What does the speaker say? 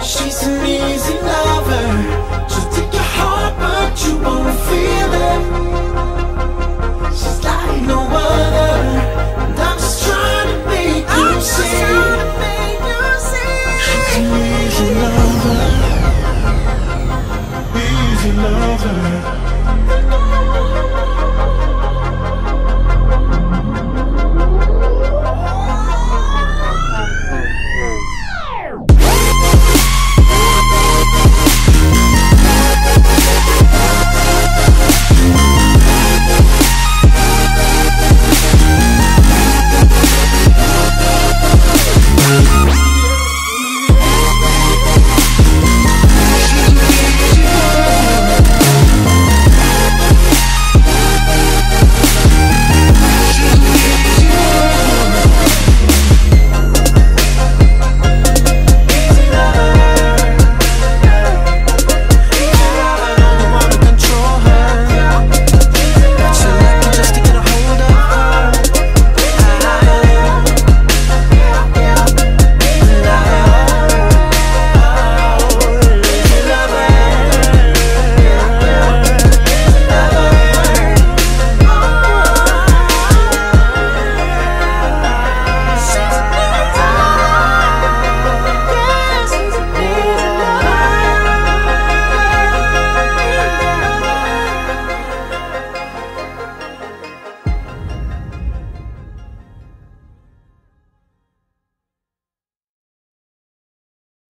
She's an easy life.